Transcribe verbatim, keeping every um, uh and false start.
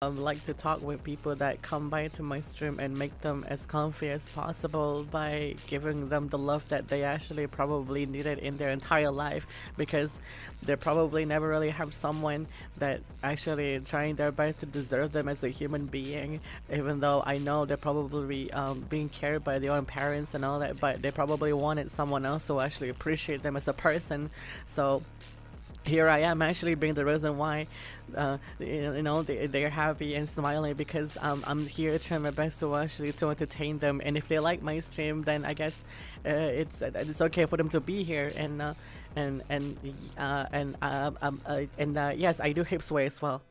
I like to talk with people that come by to my stream and make them as comfy as possible by giving them the love that they actually probably needed in their entire life, because they probably never really have someone that actually trying their best to deserve them as a human being, even though I know they're probably um, being cared by their own parents and all that, but they probably wanted someone else to actually appreciate them as a person. So here I am actually being the reason why uh, you know they, they're happy and smiling, because um, I'm here trying my best to actually to entertain them, and if they like my stream, then I guess uh, it's it's okay for them to be here. And uh, and and uh, and uh, um, uh, and uh, yes, I do hip sway as well.